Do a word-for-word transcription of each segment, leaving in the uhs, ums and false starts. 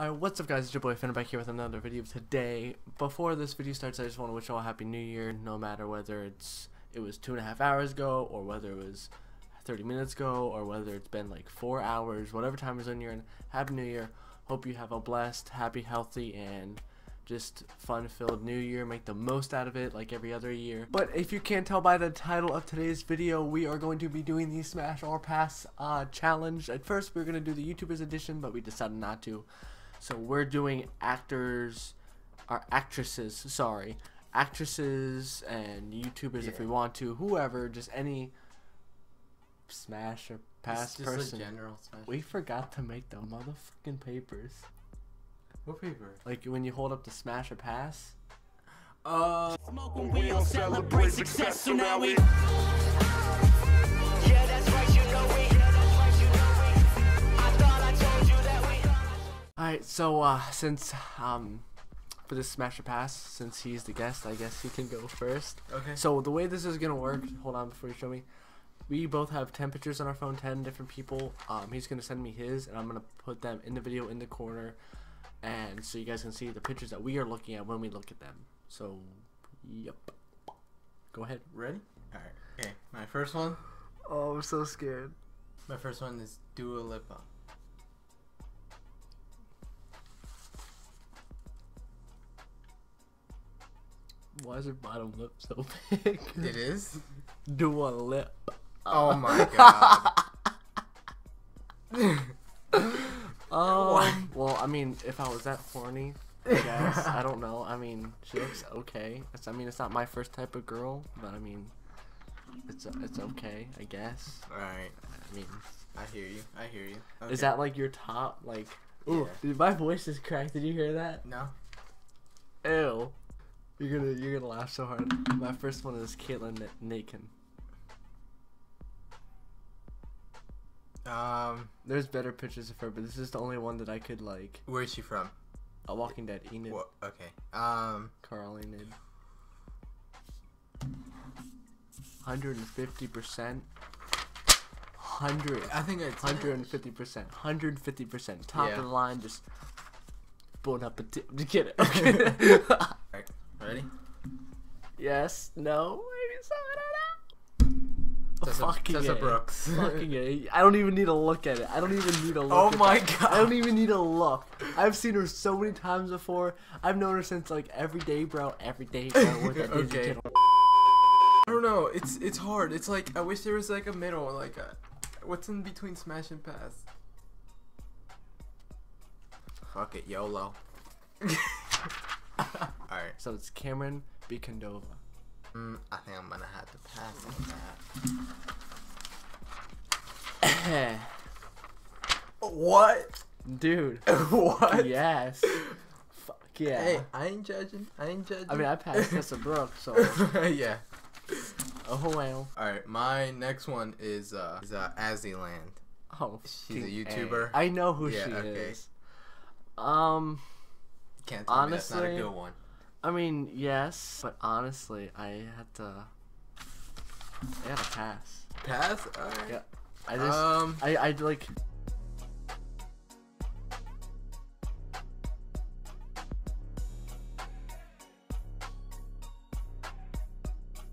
Alright, what's up guys, it's your boy Finn back here with another video today. Before this video starts, I just want to wish you all a happy new year, no matter whether it's it was two and a half hours ago, or whether it was thirty minutes ago, or whether it's been like four hours, whatever time is on your end, happy new year. Hope you have a blessed, happy, healthy, and just fun-filled new year. Make the most out of it like every other year. But if you can't tell by the title of today's video, we are going to be doing the Smash or Pass uh, challenge. At first, we were going to do the YouTubers edition, but we decided not to. So we're doing actors, or actresses, sorry, actresses and YouTubers yeah. If we want to, whoever, just any Smash or Pass just person. Just general Smash. We forgot to make the motherfucking papers. What paper? Like when you hold up the Smash or Pass. Uh. Smoking, we all celebrate success, so now we. Yeah, that's right, you know we. Alright, so uh, since um, for this Smash or Pass, since he's the guest, I guess he can go first. Okay. So the way this is gonna work, hold on before you show me. We both have ten pictures on our phone, ten different people. Um, he's gonna send me his, and I'm gonna put them in the video in the corner, and so you guys can see the pictures that we are looking at when we look at them. So, yep. Go ahead. Ready? Alright. Okay. My first one. Oh, I'm so scared. My first one is Dua Lipa. Why is her bottom lip so big? It is? Dua Lip. Oh my god. um, well, I mean, if I was that horny, I guess. I don't know. I mean, she looks okay. It's, I mean, it's not my first type of girl, but I mean, it's it's okay, I guess. Alright. I mean. I hear you. I hear you. Okay. Is that like your top? Like, ooh, yeah. Dude, my voice is cracked. Did you hear that? No. Ew. You're gonna you're gonna laugh so hard. My first one is Katelyn Nacon. Um, there's better pictures of her, but this is the only one that I could like. Where is she from? A Walking Dead. Enid. Whoa, okay. Um, Carl Enid. one hundred fifty percent. Hundred. I think it's one hundred fifty percent. one hundred fifty percent. Top yeah. of the line, just. Bon appetit. I'm just kidding. Okay. Ready? Yes. No. Tessa, fucking Tessa Brooks. Fucking it. I don't even need to look at it. I don't even need to look. Oh my god. I don't even need to look. I've seen her so many times before. I've known her since like every day, bro. Every day, bro. Okay. I don't know. It's it's hard. It's like I wish there was like a middle, like a, what's in between Smash and Pass. Fuck it, YOLO. Alright, so it's Cameron Bicondova. Mm, I think I'm gonna have to pass on that. What? Dude. What? Yes. Fuck yeah. Hey, I ain't judging. I ain't judging. I mean, I passed Tessa Brooks, so. Yeah. Oh, well. Alright, my next one is, uh, is uh, Azzyland. Oh, she's a YouTuber. A. I know who yeah, she okay. is. Um. Can't tell honestly, me that's not a good one. I mean, yes, but honestly, I had to. I had to pass. Pass? Alright. Yeah. I just. Um. I I like.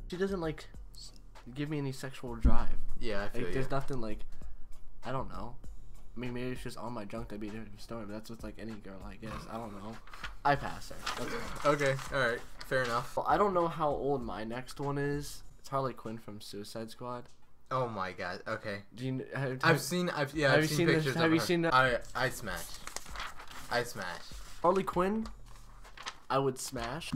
She doesn't like give me any sexual drive. Yeah, I feel like, you. There's nothing like. I don't know. I mean, maybe it's just on my junk that'd be a different story, but that's with like any girl, I guess. I don't know. I pass her. That's fine. Okay, alright. Fair enough. Well, I don't know how old my next one is. It's Harley Quinn from Suicide Squad. Oh my god. Okay. Do you, have, I've seen. I've yeah. Have I've you seen, seen pictures. This, have of you her. Seen that? I I smash. I smash. Harley Quinn. I would smash.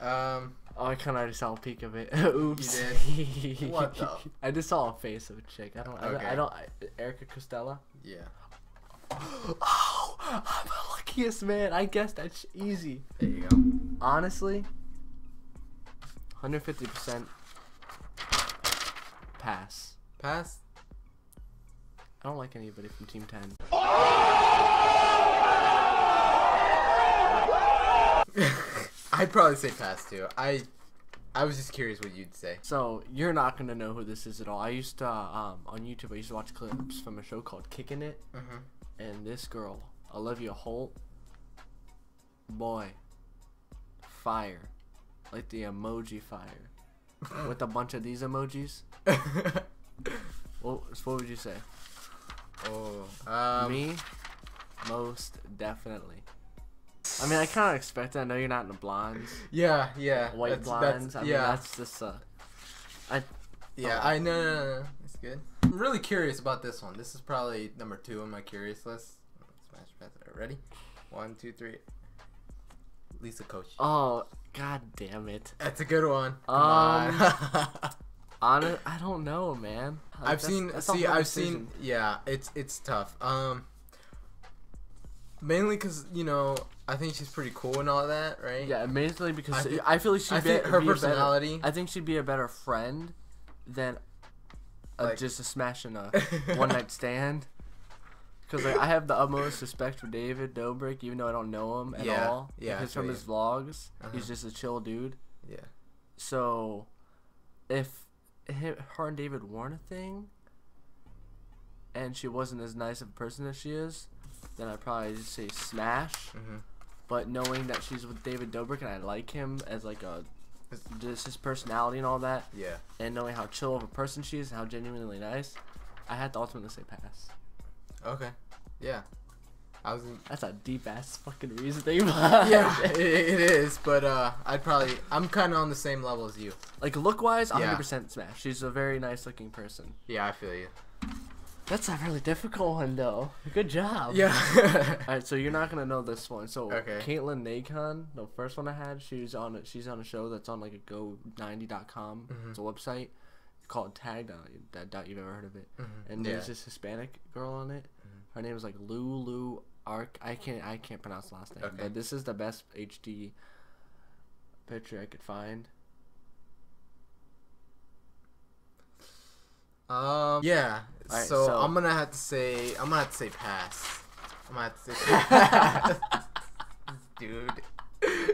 Um. Oh, I kind of already saw a peek of it. Oops. You did. What the? I just saw a face of a chick. I don't. I, okay. I don't. I, Erika Costell. Yeah. Oh, I'm the luckiest man. I guess that's easy. There you go. Honestly, one hundred fifty percent pass. Pass. I don't like anybody from Team ten. Oh! I'd probably say pass too. I, I was just curious what you'd say. So you're not gonna know who this is at all. I used to um on YouTube. I used to watch clips from a show called Kickin' It, mm-hmm. and this girl, Olivia Holt. Boy. Fire. Like the emoji fire. With a bunch of these emojis. Well, what would you say? Oh, um, me, most definitely. I mean, I kind of expect that. I know you're not in the blondes. Yeah, yeah. White that's, blondes. That's, I mean, yeah. that's just uh, I. Yeah, oh. I know. No, no, no. That's good. I'm really curious about this one. This is probably number two on my curious list. Smash past it already. One, two, three. Lisa Kochi. Oh, god damn it. That's a good one. Come um, on. Honest, I don't know, man. Like, I've that's, seen. That's see, I've decision. seen. Yeah, it's it's tough. Um, mainly because you know I think she's pretty cool and all that, right? Yeah, mainly because I, th I feel like she. I be, think her be personality. Better, I think she'd be a better friend than a, like, just a smashing a one night stand. Because like, I have the utmost respect for David Dobrik, even though I don't know him at yeah, all. Yeah, because from you. his vlogs, uh-huh. he's just a chill dude. Yeah. So, if her and David weren't a thing, and she wasn't as nice of a person as she is, then I'd probably just say smash. Mm-hmm. But knowing that she's with David Dobrik and I like him as like a just his personality and all that, yeah, and knowing how chill of a person she is and how genuinely nice, I had to ultimately say pass. Okay, yeah, I was. In... That's a deep ass fucking reasoning. Yeah, it, it is. But uh, I'd probably. I'm kind of on the same level as you. Like look wise, one hundred percent smash. She's a very nice looking person. Yeah, I feel you. That's a really difficult one though. Good job. Yeah. All right, so you're not gonna know this one. So okay. Katelyn Nacon, the first one I had, she's on. A, she's on a show that's on like a go ninety dot com. Mm-hmm. It's a website called Tag. I doubt you've ever heard of it. Mm-hmm. And yeah. there's this Hispanic girl on it. Mm-hmm. Her name is like Lulu Ark. I can't I can't pronounce the last name. Okay. But this is the best H D picture I could find. Um. Yeah. Right, so, so I'm gonna have to say I'm gonna have to say pass. I'm gonna have to say pass. This dude.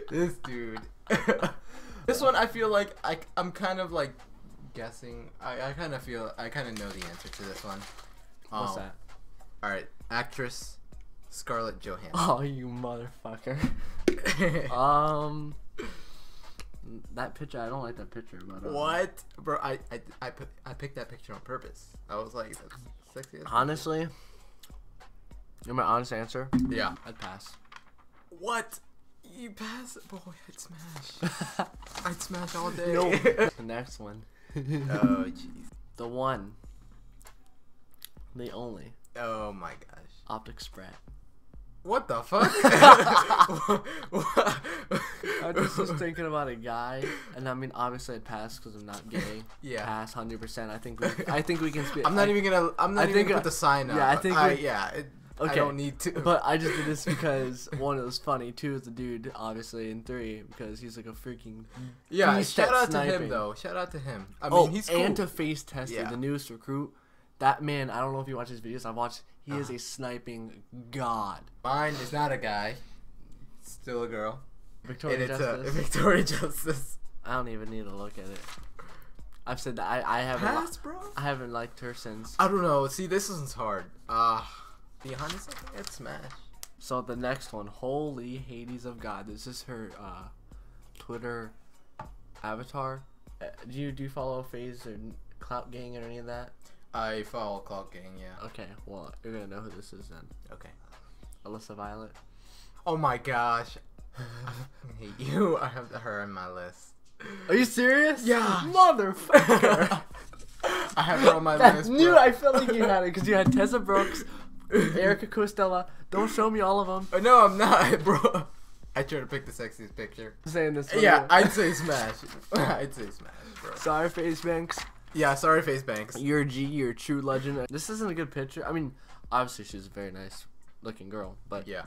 This dude. This one I feel like I I'm kind of like. guessing I, I kind of feel I kind of know the answer to this one. Um, what's that? All right, actress Scarlett Johansson. Oh, you motherfucker. um that picture, I don't like that picture, but uh, what bro, I, I I I picked that picture on purpose. I was like, that's sexy. Honestly, you're my honest answer. Yeah, I'd pass. What? You pass it, boy. I'd smash. I'd smash all day. Nope. The next one. Oh jeez. The one. The only. Oh my gosh. Optic Sprat. What the fuck? I just was thinking about a guy, and I mean, obviously, I'd pass because I'm not gay. Yeah. Pass, hundred percent. I think. We, I think we can speak. I'm not I, even gonna. I'm not I even think, gonna put the sign up. Yeah, I think. I, we, yeah. It, Okay. I don't need to. But I just did this because one, it was funny. Two, it's a dude, obviously, and three, because he's like a freaking. Yeah, shout out sniping. to him though. Shout out to him. I mean, oh, he's cool. And to Face Tester, yeah. the newest recruit. That man, I don't know if you watch his videos. I've watched. He uh. is a sniping god. Mine is not a guy. It's still a girl. Victoria and Justice. It's a, Victoria Justice. I don't even need to look at it. I've said that I I haven't. Pass, bro. I haven't liked her since. I don't know. See, this one's hard. Ah. Uh, The honest, it's smash. So the next one, holy Hades of God. This is her uh, Twitter avatar. Uh, do you do you follow FaZe or Clout Gang or any of that? I follow Clout Gang, yeah. Okay, well you're gonna know who this is then. Okay, Alyssa Violet. Oh my gosh, I hate you. I have her on my list. Are you serious? Yeah, motherfucker. I have her on my that list. I knew. I felt like you had it because you had Tessa Brooks. Erika Costell, don't show me all of them. No, I'm not, bro. I try to pick the sexiest picture. Saying this. Video. Yeah, I'd say smash. I'd say smash, bro. Sorry, FaZe Banks. Yeah, sorry, FaZe Banks. You're a G. You're a true legend. This isn't a good picture. I mean, obviously she's a very nice looking girl, but yeah,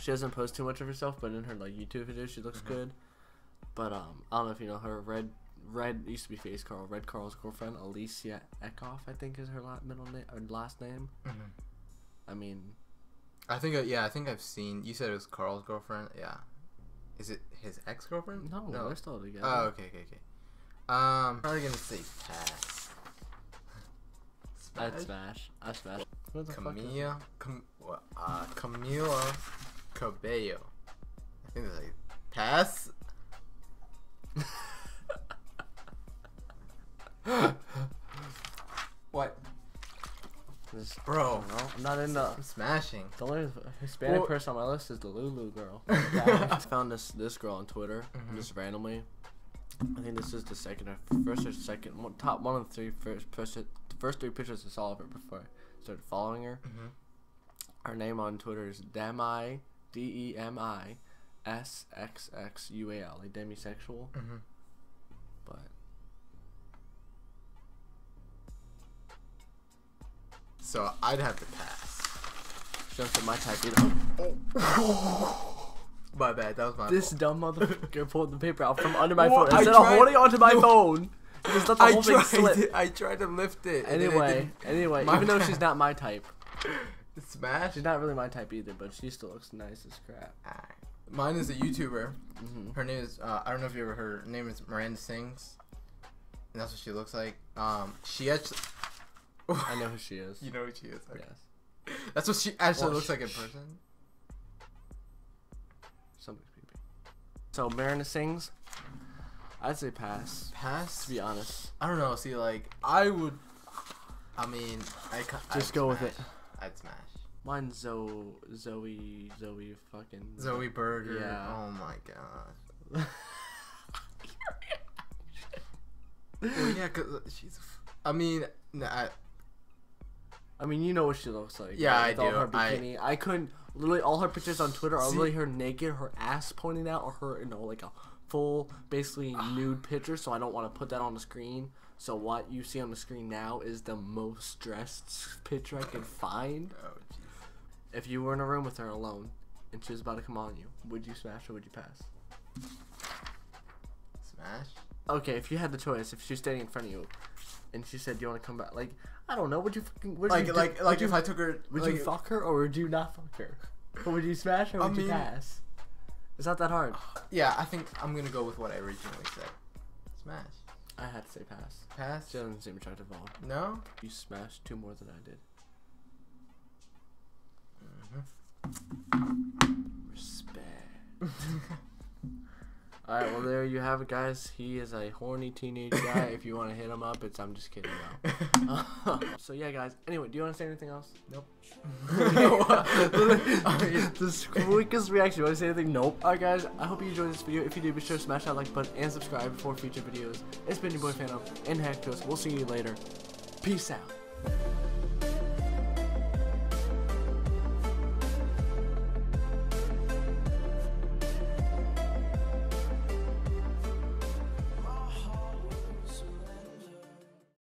she doesn't post too much of herself. But in her like YouTube videos, she looks mm-hmm. good. But um, I don't know if you know her. Red, Red used to be FaZe Carl. Red Carl's girlfriend, Alicia Eckoff, I think is her middle name or last name. Mm-hmm. I mean, I think yeah, I think I've seen. You said it was Carl's girlfriend. Yeah, is it his ex girlfriend? No, no, they're still together. Oh, okay, okay, okay. Um, probably gonna say pass. Smash. I'd smash. I smash. Who the Camilla, fuck Cam, uh, Camila Cabello. I think that's like Tess. What? This, Bro, I don't know. I'm not into I'm smashing. The only Hispanic well, person on my list is the Lulu girl. I found this this girl on Twitter mm-hmm. just randomly. I think this is the second, or first or second, one, top one of the three first, first, first three pictures I saw of her before I started following her. Mm-hmm. Her name on Twitter is Demi, D E M I, S X X U A L, like Demisexual. Mm-hmm. But so I'd have to pass. Just for my type, you know. Oh. My bad, that was my This fault. Dumb motherfucker pulled the paper out from under my well, phone. Instead tried, of holding onto my no, phone, he just let the I whole thing slip. It, I tried to lift it. Anyway, anyway, even bad. though she's not my type. It's smash? She's not really my type either, but she still looks nice as crap. Mine is a YouTuber. Mm-hmm. Her name is, uh, I don't know if you ever heard, her name is Miranda Sings. And that's what she looks like. Um, She actually... I know who she is. You know who she is? Okay. Yes. That's what she actually well, looks she, like in person. So Miranda Sings, I'd say pass. Pass? To be honest. I don't know. See, like, I would, I mean, I Just I'd go smash. with it. I'd smash. Mine's Zoe, Zoe, Zoe fucking. Zoe Burger. Yeah. Oh my god. Well, yeah, cause she's, I mean, nah, I, I mean, you know what she looks like. Yeah, right? I With do. All her bikini. I, I couldn't. Literally, all her pictures on Twitter are see, really her naked, her ass pointing out, or her, you know, like a full, basically nude picture. So I don't want to put that on the screen. So what you see on the screen now is the most dressed picture I could find. Oh, geez. If you were in a room with her alone and she was about to come on you, would you smash or would you pass? Smash. Okay, if you had the choice, if she was standing in front of you, and she said, "Do you want to come back?" Like, I don't know. Would you fucking would like you do, like would like you, if I took her? Would like, you fuck her or would you not fuck her? Or would you smash her or would I mean, you pass? It's not that hard. Yeah, I think I'm gonna go with what I originally said. Smash. I had to say pass. Pass. She doesn't seem attractive at all. No. You smashed two more than I did. Mm-hmm. Respect. Alright, well there you have it, guys. He is a horny teenage guy. If you want to hit him up, it's I'm just kidding. No. So yeah, guys. Anyway, do you want to say anything else? Nope. The squeakest reaction. You want to say anything? Nope. Alright, guys. I hope you enjoyed this video. If you do, be sure to smash that like button and subscribe for future videos. It's been your boy Phantom and Hacktos. We'll see you later. Peace out.